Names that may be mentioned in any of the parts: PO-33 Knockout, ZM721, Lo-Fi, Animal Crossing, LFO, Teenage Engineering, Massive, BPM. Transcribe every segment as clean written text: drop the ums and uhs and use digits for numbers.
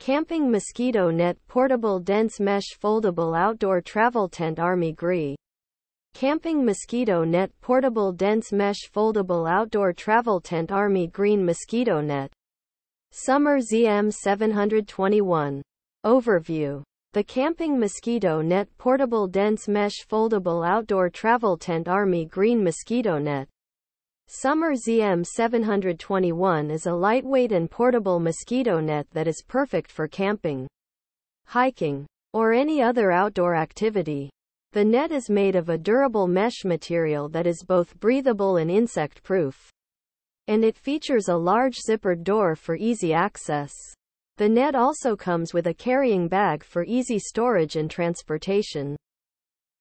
Camping Mosquito Net Portable Dense Mesh Foldable Outdoor Travel Tent Army Gree. Camping Mosquito Net Portable Dense Mesh Foldable Outdoor Travel Tent Army Green Mosquito Net. Summer ZM721. Overview. The Camping Mosquito Net Portable Dense Mesh Foldable Outdoor Travel Tent Army Green Mosquito Net. Summer ZM721 is a lightweight and portable mosquito net that is perfect for camping, hiking, or any other outdoor activity. The net is made of a durable mesh material that is both breathable and insect-proof, and it features a large zippered door for easy access. The net also comes with a carrying bag for easy storage and transportation.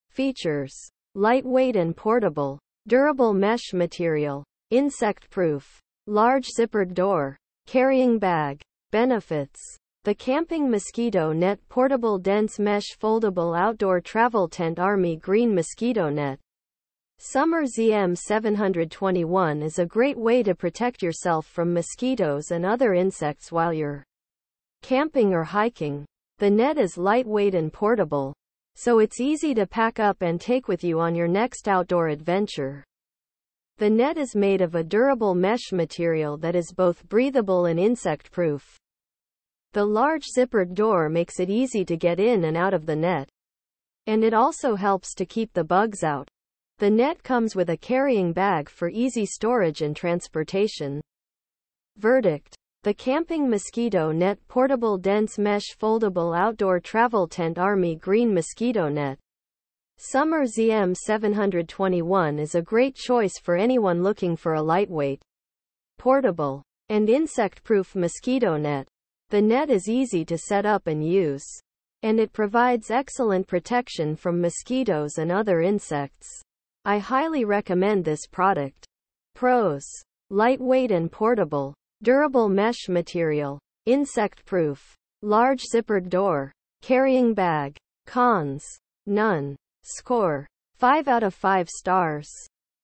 Features: lightweight and portable, durable mesh material, insect-proof, large zippered door, carrying bag. Benefits: the Camping Mosquito Net Portable Dense Mesh Foldable Outdoor Travel Tent Army Green Mosquito Net. Summer ZM721 is a great way to protect yourself from mosquitoes and other insects while you're camping or hiking. The net is lightweight and portable, so it's easy to pack up and take with you on your next outdoor adventure. The net is made of a durable mesh material that is both breathable and insect-proof. The large zippered door makes it easy to get in and out of the net, and it also helps to keep the bugs out. The net comes with a carrying bag for easy storage and transportation. Verdict: the Camping Mosquito Net Portable Dense Mesh Foldable Outdoor Travel Tent Army Green Mosquito Net. Summer ZM721 is a great choice for anyone looking for a lightweight, portable, and insect-proof mosquito net. The net is easy to set up and use, and it provides excellent protection from mosquitoes and other insects. I highly recommend this product. Pros: lightweight and portable, durable mesh material, insect-proof, large zippered door, carrying bag. Cons: none. Score: 5 out of 5 stars.